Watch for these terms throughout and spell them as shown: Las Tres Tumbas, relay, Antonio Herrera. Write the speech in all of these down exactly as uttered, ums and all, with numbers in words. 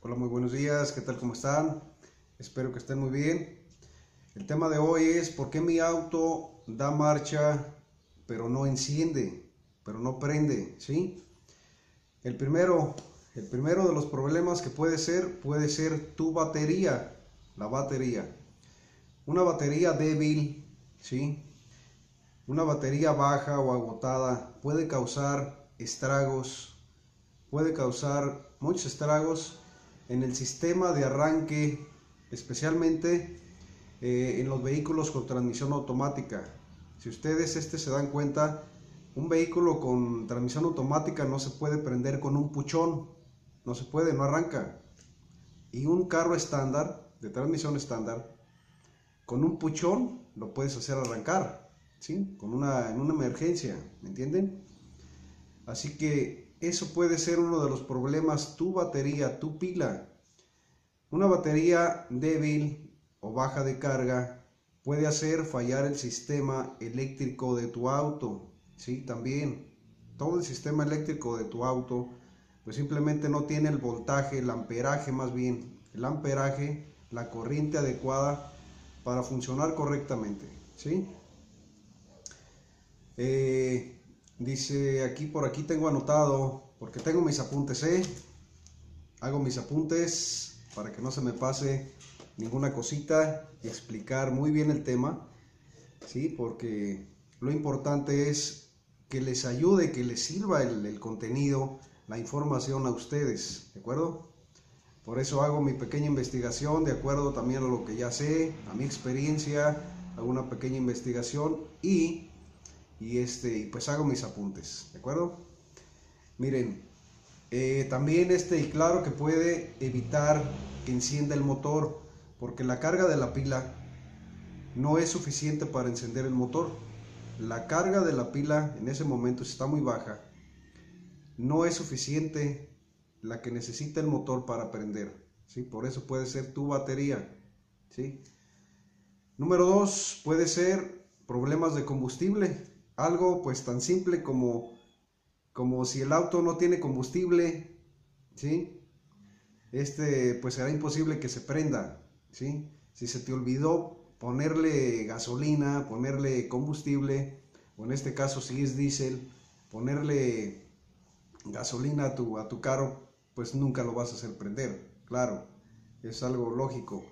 Hola, muy buenos días, ¿qué tal? ¿Cómo están? Espero que estén muy bien. El tema de hoy es ¿por qué mi auto da marcha pero no enciende, pero no prende? ¿Sí? El primero, el primero de los problemas que puede ser, puede ser tu batería, la batería. Una batería débil, ¿sí? Una batería baja o agotada puede causar estragos, puede causar muchos estragos en el sistema de arranque, especialmente eh, en los vehículos con transmisión automática. Si ustedes este, se dan cuenta, un vehículo con transmisión automática no se puede prender con un puchón, no se puede, no arranca. Y un carro estándar, de transmisión estándar, con un puchón lo puedes hacer arrancar. ¿Sí? Con una, en una emergencia, ¿me entienden? Así que eso puede ser uno de los problemas, tu batería, tu pila. Una batería débil o baja de carga puede hacer fallar el sistema eléctrico de tu auto, ¿sí? También, todo el sistema eléctrico de tu auto, pues simplemente no tiene el voltaje, el amperaje más bien, el amperaje, la corriente adecuada para funcionar correctamente, ¿sí? Eh, dice aquí, por aquí tengo anotado, porque tengo mis apuntes, ¿eh? Hago mis apuntes para que no se me pase ninguna cosita, explicar muy bien el tema, ¿sí? Porque lo importante es que les ayude, que les sirva el, el contenido, la información a ustedes, ¿de acuerdo? Por eso hago mi pequeña investigación, de acuerdo también a lo que ya sé, a mi experiencia, hago una pequeña investigación y... Y este, pues hago mis apuntes, ¿de acuerdo? Miren, eh, también este, y claro que puede evitar que encienda el motor, porque la carga de la pila no es suficiente para encender el motor. La carga de la pila en ese momento, si está muy baja, no es suficiente la que necesita el motor para prender, ¿sí? Por eso puede ser tu batería, ¿sí? Número dos, puede ser problemas de combustible. Algo pues tan simple como, como si el auto no tiene combustible, ¿sí? Este pues será imposible que se prenda, ¿sí? Si se te olvidó ponerle gasolina, ponerle combustible, o en este caso si es diésel, ponerle gasolina a tu, a tu carro, pues nunca lo vas a hacer prender, claro, es algo lógico.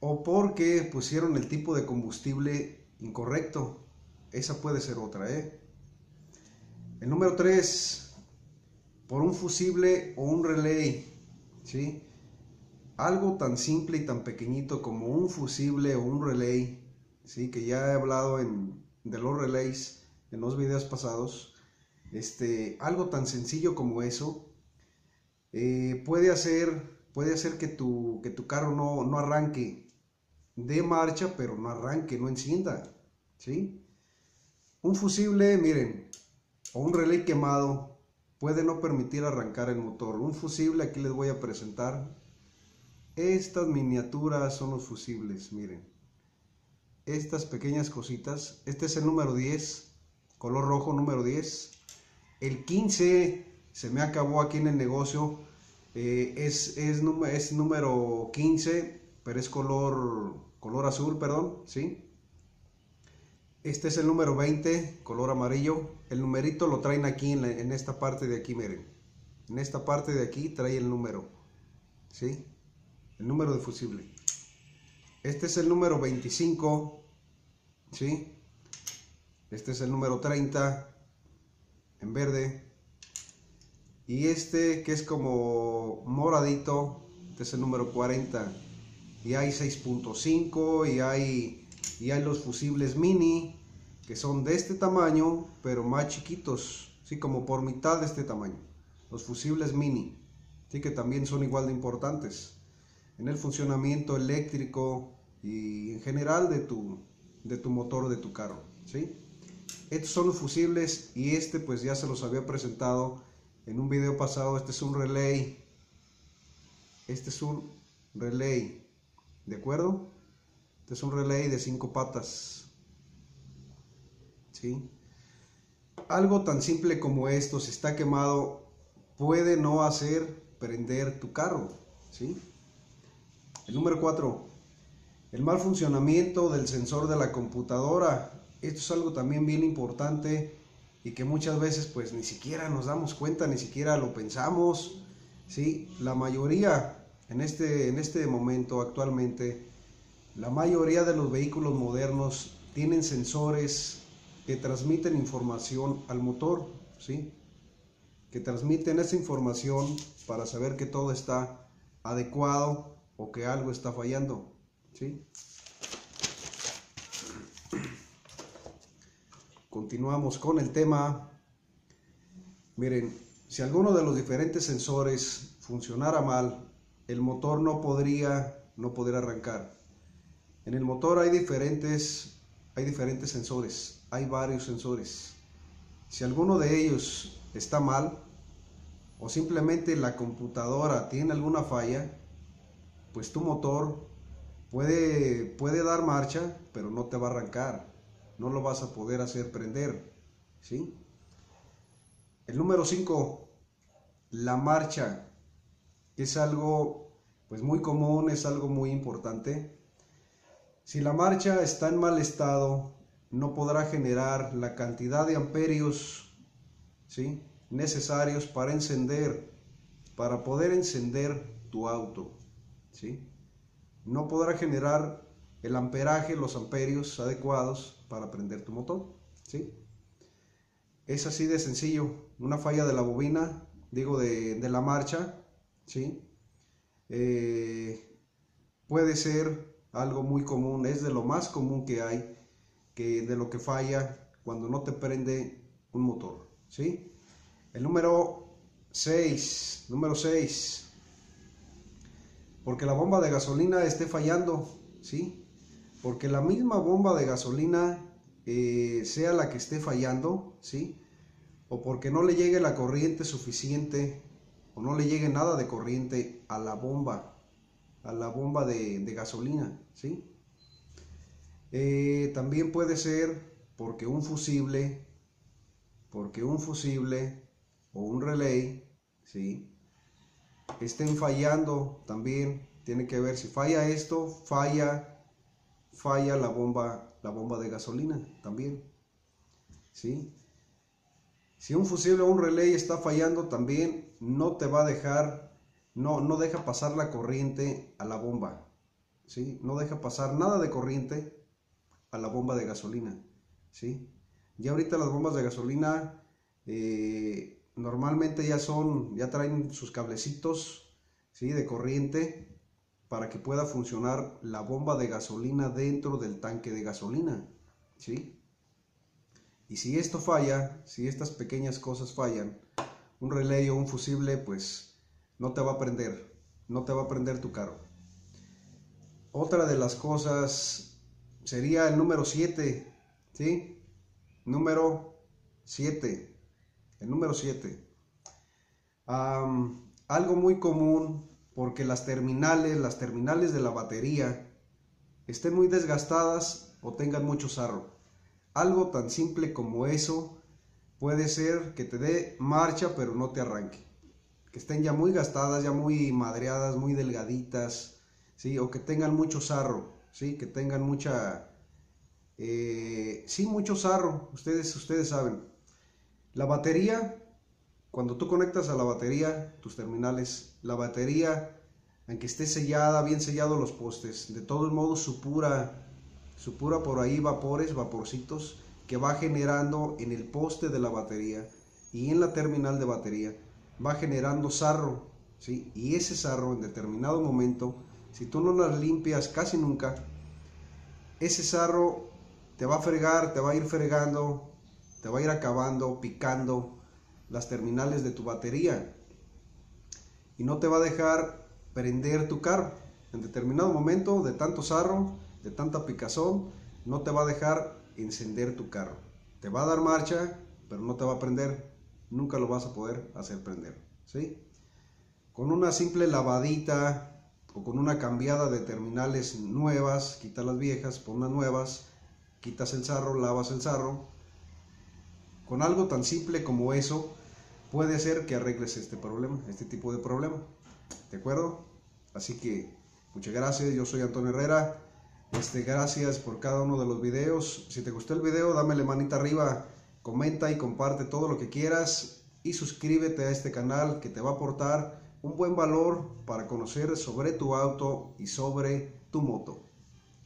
O porque pusieron el tipo de combustible incorrecto. Esa puede ser otra, ¿eh? El número tres, por un fusible o un relé, ¿sí? Algo tan simple y tan pequeñito como un fusible o un relé, ¿sí? Que ya he hablado en, de los relays en los videos pasados. Este, algo tan sencillo como eso eh, puede hacer, puede hacer que, tu, que tu carro no, no arranque, dé marcha, pero no arranque, no encienda, ¿sí? Un fusible, miren, o un relé quemado puede no permitir arrancar el motor. Un fusible, aquí les voy a presentar. Estas miniaturas son los fusibles, miren. Estas pequeñas cositas. Este es el número diez, color rojo, número diez. El quince se me acabó aquí en el negocio. Eh, es, es, es número quince, pero es color, color azul, perdón, ¿sí? Este es el número veinte, color amarillo. El numerito lo traen aquí, en, la, en esta parte de aquí, miren. En esta parte de aquí trae el número, ¿sí? El número de fusible. Este es el número veinticinco, ¿sí? Este es el número treinta, en verde. Y este, que es como moradito, este es el número cuarenta. Y hay seis punto cinco, y hay... Y hay los fusibles mini, que son de este tamaño, pero más chiquitos, ¿sí? Como por mitad de este tamaño. Los fusibles mini, ¿sí? Que también son igual de importantes en el funcionamiento eléctrico y en general de tu, de tu motor, de tu carro, ¿sí? Estos son los fusibles y este pues ya se los había presentado en un video pasado. Este es un relay. Este es un relay, ¿de acuerdo? Este es un relay de cinco patas, ¿sí? Algo tan simple como esto, si está quemado, puede no hacer prender tu carro, ¿sí? El número cuatro, el mal funcionamiento del sensor de la computadora. Esto es algo también bien importante y que muchas veces pues ni siquiera nos damos cuenta, ni siquiera lo pensamos, ¿sí? La mayoría, en este, en este momento actualmente, la mayoría de los vehículos modernos tienen sensores que transmiten información al motor, ¿sí? Que transmiten esa información para saber que todo está adecuado o que algo está fallando, ¿sí? Continuamos con el tema. Miren, si alguno de los diferentes sensores funcionara mal, el motor no podría, no podría arrancar. En el motor hay diferentes, hay diferentes sensores, hay varios sensores. Si alguno de ellos está mal, o simplemente la computadora tiene alguna falla, pues tu motor puede, puede dar marcha, pero no te va a arrancar. No lo vas a poder hacer prender, ¿sí? El número cinco, la marcha, es algo pues muy común, es algo muy importante. Si la marcha está en mal estado, no podrá generar la cantidad de amperios, ¿sí?, necesarios para encender, para poder encender tu auto, ¿sí? No podrá generar el amperaje, los amperios adecuados para prender tu motor, ¿sí? Es así de sencillo. Una falla de la bobina, digo de, de la marcha, ¿sí? Eh, puede ser algo muy común, es de lo más común que hay, que de lo que falla cuando no te prende un motor, ¿sí? El número seis, número seis, porque la bomba de gasolina esté fallando, ¿sí? Porque la misma bomba de gasolina eh, sea la que esté fallando, ¿sí? O porque no le llegue la corriente suficiente, o no le llegue nada de corriente a la bomba, a la bomba de, de gasolina, ¿sí? Eh, también puede ser porque un fusible, porque un fusible o un relé, ¿sí?, estén fallando también. Tiene que ver, si falla esto, falla, falla la bomba, la bomba de gasolina también, ¿sí? Si un fusible o un relé está fallando también, no te va a dejar, no, no deja pasar la corriente a la bomba, ¿sí? No deja pasar nada de corriente a la bomba de gasolina, ¿sí? Ya ahorita las bombas de gasolina eh, normalmente ya son, ya traen sus cablecitos, ¿sí?, de corriente, para que pueda funcionar la bomba de gasolina dentro del tanque de gasolina, ¿sí? Y si esto falla, si estas pequeñas cosas fallan, un relé o un fusible, pues no te va a prender, no te va a prender tu carro. Otra de las cosas sería el número siete, ¿sí? Número siete, el número siete. Um, algo muy común, porque las terminales, las terminales de la batería estén muy desgastadas o tengan mucho sarro. Algo tan simple como eso puede ser que te dé marcha pero no te arranque. Que estén ya muy gastadas, ya muy madreadas, muy delgaditas, ¿sí? O que tengan mucho sarro, ¿sí? Que tengan mucha... Eh, sí, mucho sarro, ustedes, ustedes saben. La batería... Cuando tú conectas a la batería, tus terminales, la batería, aunque esté sellada, bien sellados los postes, de todos modos supura, supura por ahí vapores, vaporcitos, que va generando en el poste de la batería y en la terminal de batería, va generando sarro, ¿sí? Y ese sarro en determinado momento, si tú no las limpias casi nunca, ese sarro te va a fregar, te va a ir fregando, te va a ir acabando, picando las terminales de tu batería y no te va a dejar prender tu carro. En determinado momento, de tanto sarro, de tanta picazón, no te va a dejar encender tu carro. Te va a dar marcha pero no te va a prender, nunca lo vas a poder hacer prender, ¿sí? Con una simple lavadita o con una cambiada de terminales nuevas, quita las viejas, pon unas nuevas, quitas el sarro, lavas el sarro. Con algo tan simple como eso puede ser que arregles este problema, este tipo de problema, ¿de acuerdo? Así que muchas gracias, yo soy Antonio Herrera. Este, gracias por cada uno de los videos. Si te gustó el video, dame la manita arriba, comenta y comparte todo lo que quieras y suscríbete a este canal que te va a aportar un buen valor para conocer sobre tu auto y sobre tu moto.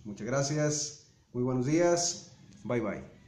Muchas gracias, muy buenos días, bye bye.